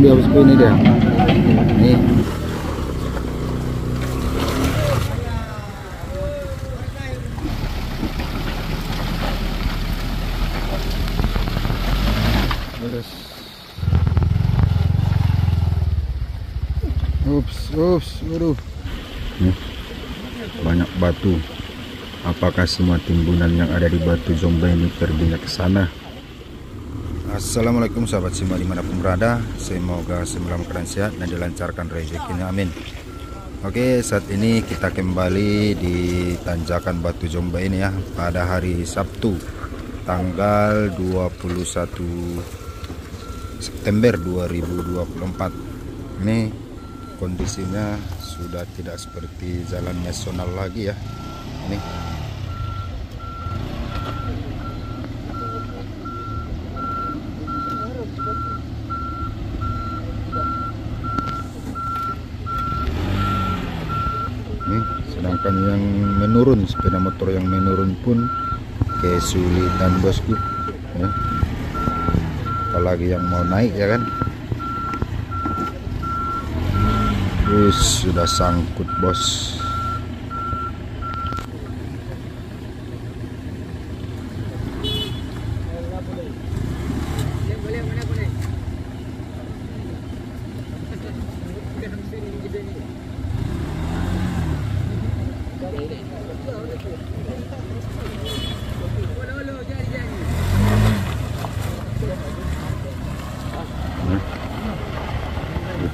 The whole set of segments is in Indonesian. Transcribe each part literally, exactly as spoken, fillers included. ambil bosku ini deh. Nih. Terus. Ups, ups, waduh. Nih. Banyak batu. Apakah semua timbunan yang ada di Batu Jomba ini terbinak ke sana? Assalamualaikum sahabat semua dimanapun berada. Semoga semua dalam keadaan sehat dan dilancarkan rezekinya, amin. Oke, saat ini kita kembali di tanjakan Batu Jomba ini ya, pada hari Sabtu tanggal dua puluh satu September dua ribu dua puluh empat. Ini kondisinya sudah tidak seperti jalan nasional lagi ya. Ini sedangkan yang menurun, sepeda motor yang menurun pun kesulitan bosku ya. Apalagi yang mau naik ya kan, terus sudah sangkut bos.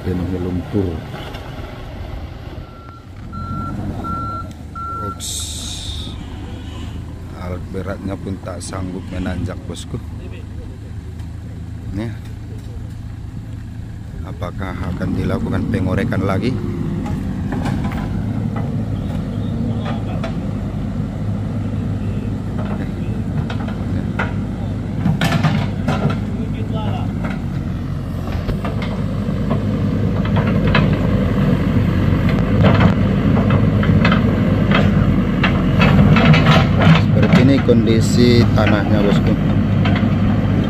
Penuhnya lumpur. Ups, alat beratnya pun tak sanggup menanjak bosku. Nih, apakah akan dilakukan pengorekan lagi? Kondisi tanahnya bosku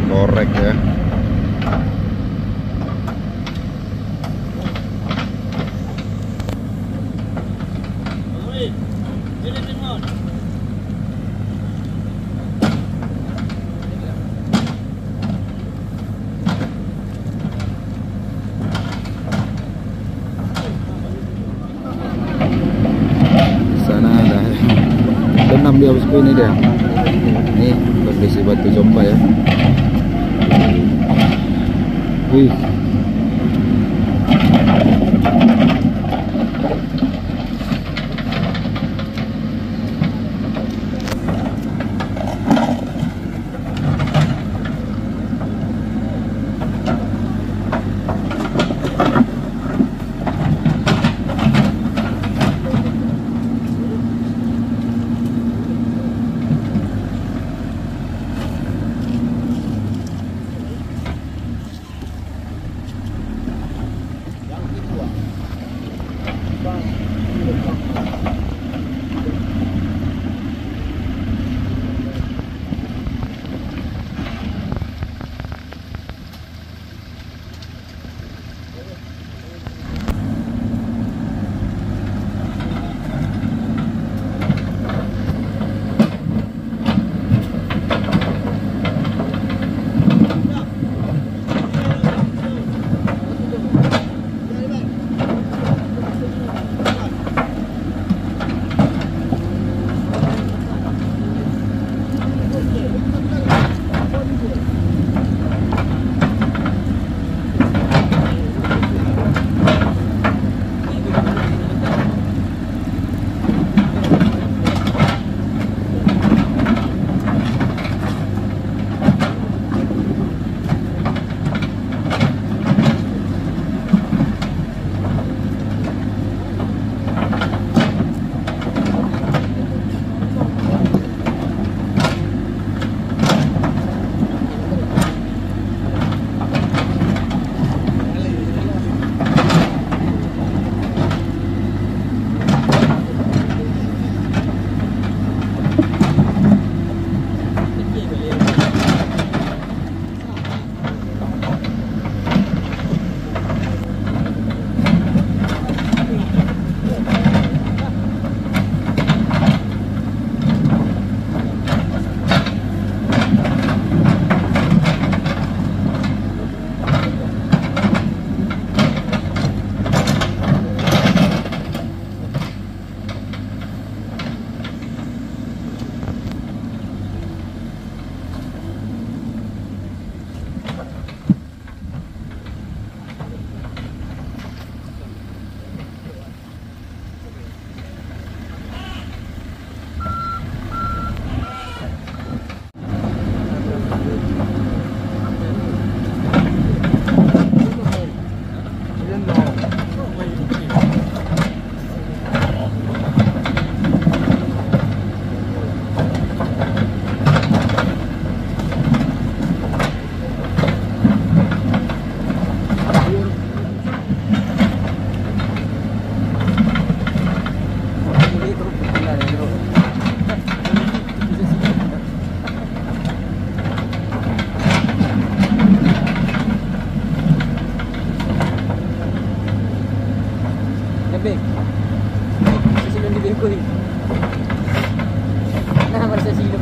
korek ya. Sana ada benam dia bosku ini dia. Ini kondisi Batu Jomba ya. Wih.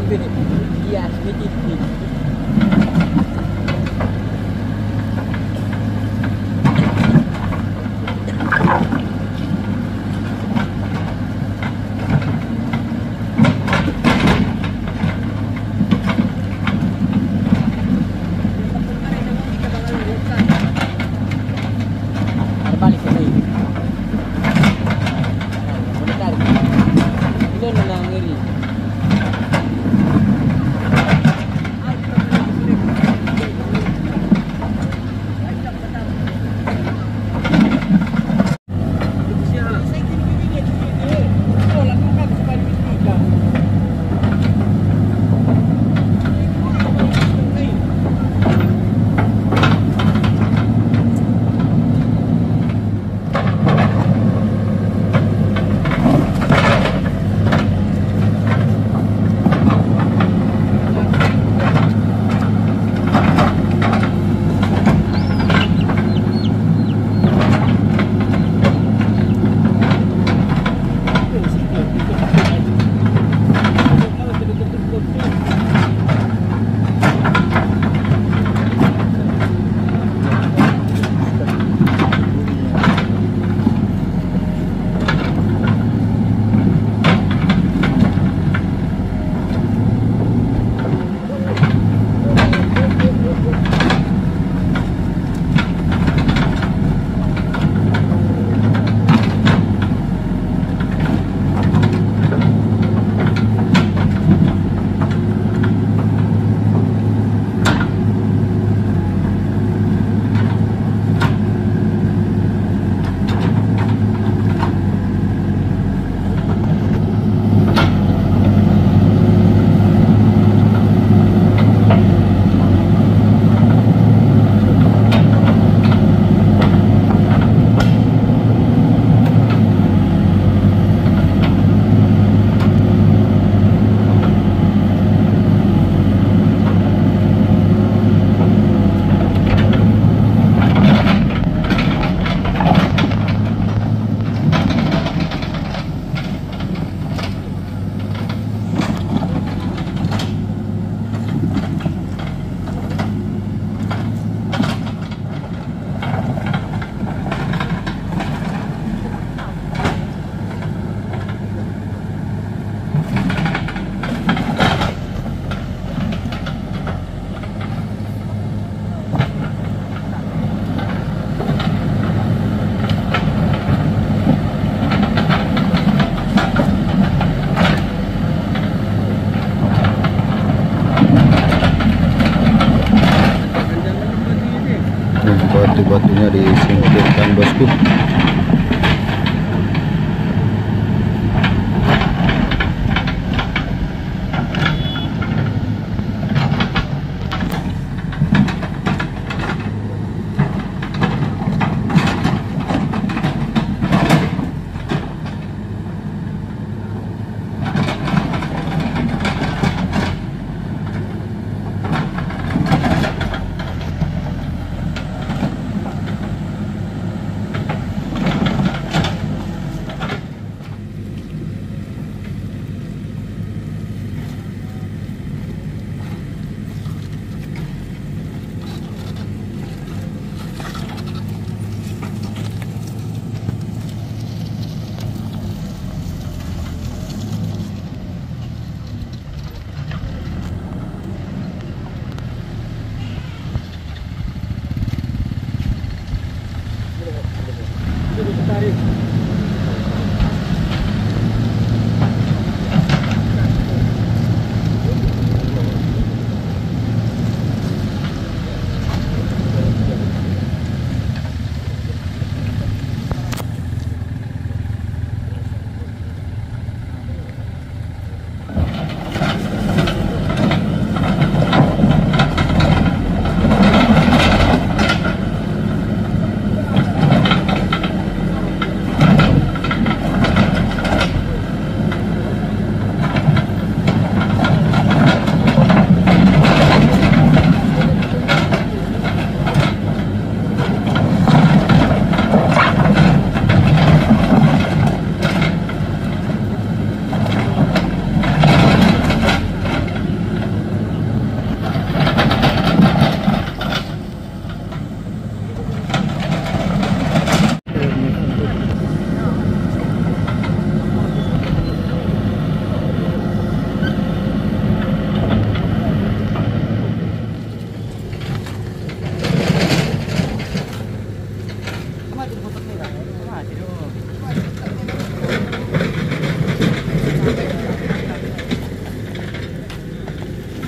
gini. Iya, sedikit gini. Batu-batunya disingkirkan, bosku.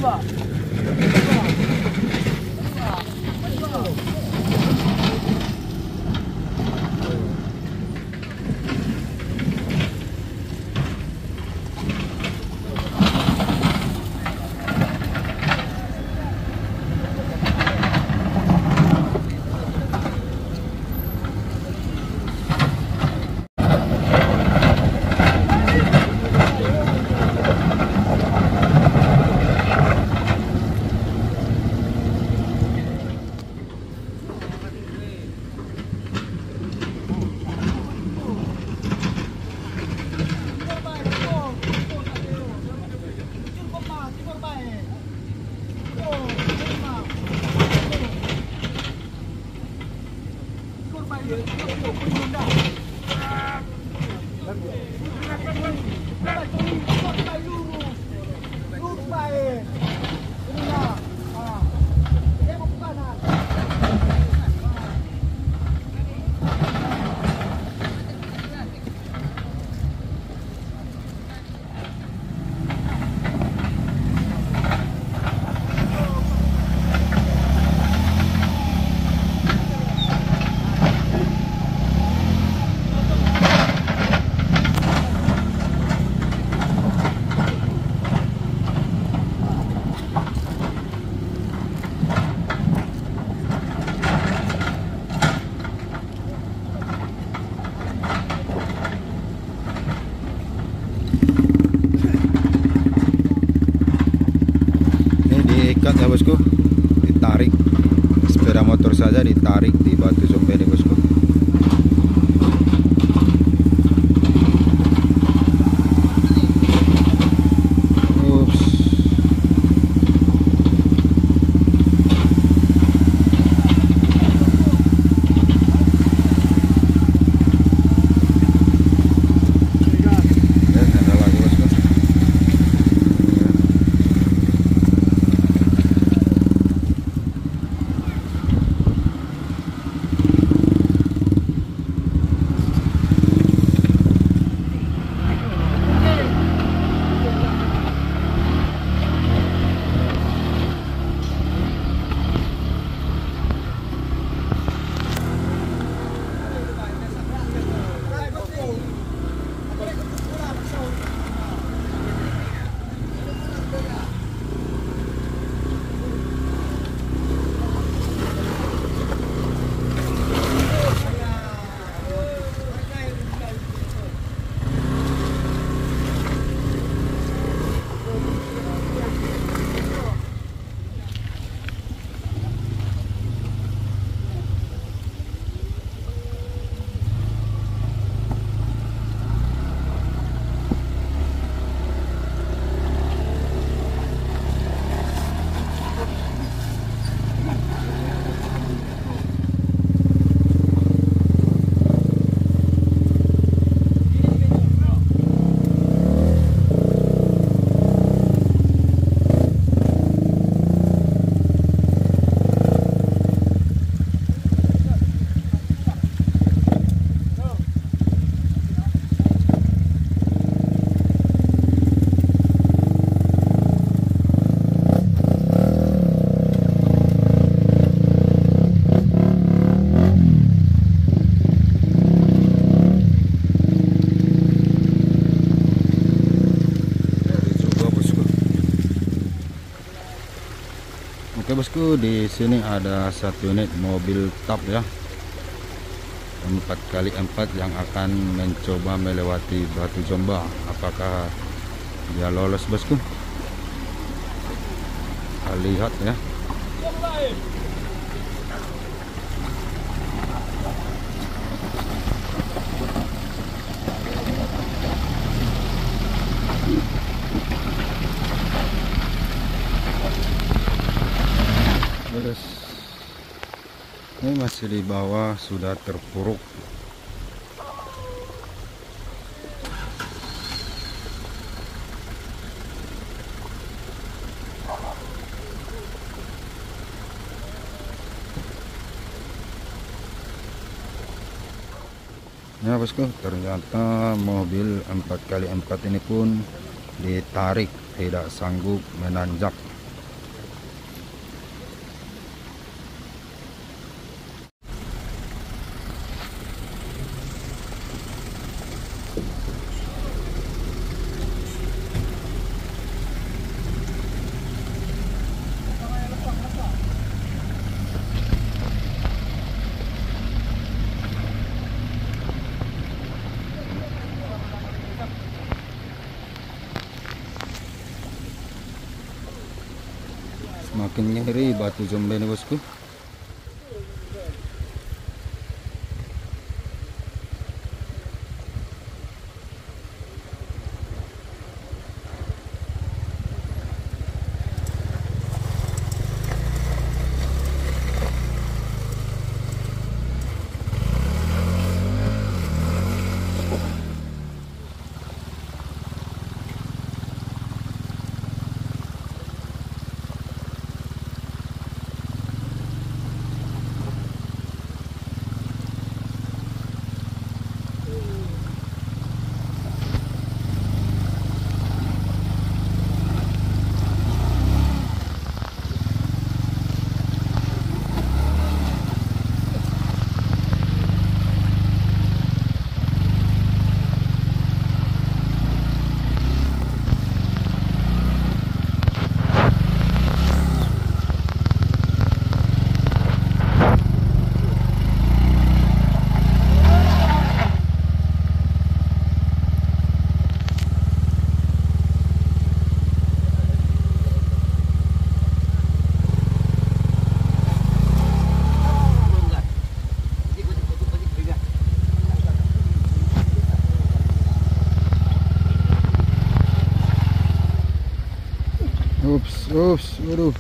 Jomba. Ya bosku, ditarik sepeda motor saja, ditarik di Batu Jomba ini bosku. Ups. Eh, ada lagi bosku. Oke bosku, di sini ada satu unit mobil top ya, empat kali empat yang akan mencoba melewati Batu Jomba. Apakah dia lolos bosku? Kita lihat ya. Ini masih di bawah, sudah terpuruk. Ya bosku, ternyata mobil empat kali empat ini pun ditarik, tidak sanggup menanjak. Makin ngeri Batu Jomba ini, bosku. Ups, ups, waduh.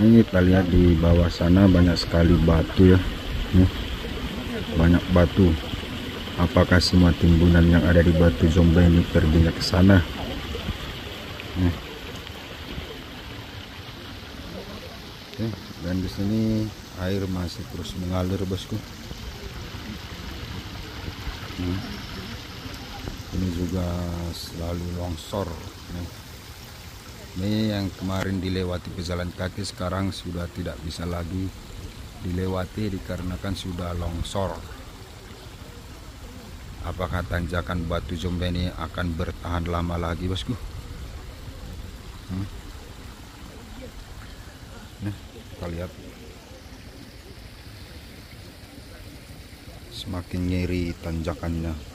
Ini kita lihat di bawah sana banyak sekali batu ya, banyak batu. Apakah semua timbunan yang ada di Batu Jomba ini perginya ke sana? Oke, dan di sini air masih terus mengalir, bosku. Ini juga selalu longsor. Ini yang kemarin dilewati pejalan kaki sekarang sudah tidak bisa lagi dilewati dikarenakan sudah longsor. Apakah tanjakan Batu Jomba ini akan bertahan lama lagi, bosku? Hmm? Nah, kita lihat. Semakin nyeri tanjakannya.